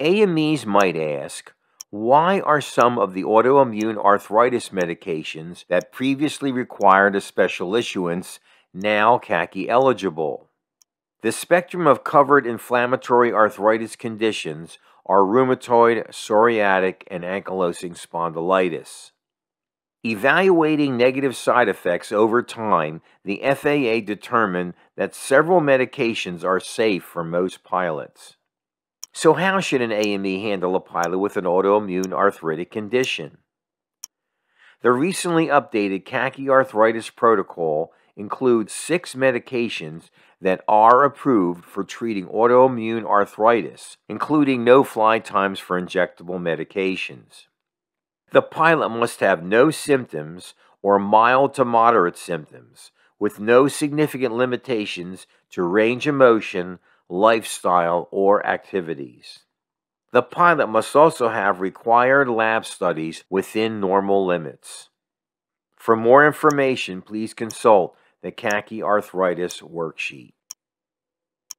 AMEs might ask, why are some of the autoimmune arthritis medications that previously required a special issuance now CACI eligible? The spectrum of covered inflammatory arthritis conditions are rheumatoid, psoriatic, and ankylosing spondylitis. Evaluating negative side effects over time, the FAA determined that several medications are safe for most pilots. So how should an AME handle a pilot with an autoimmune arthritic condition? The recently updated CACI arthritis protocol includes 6 medications that are approved for treating autoimmune arthritis, including no-fly times for injectable medications. The pilot must have no symptoms or mild to moderate symptoms, with no significant limitations to range of motion, lifestyle, or activities. The pilot must also have required lab studies within normal limits. For more information, please consult the CACI Arthritis Worksheet.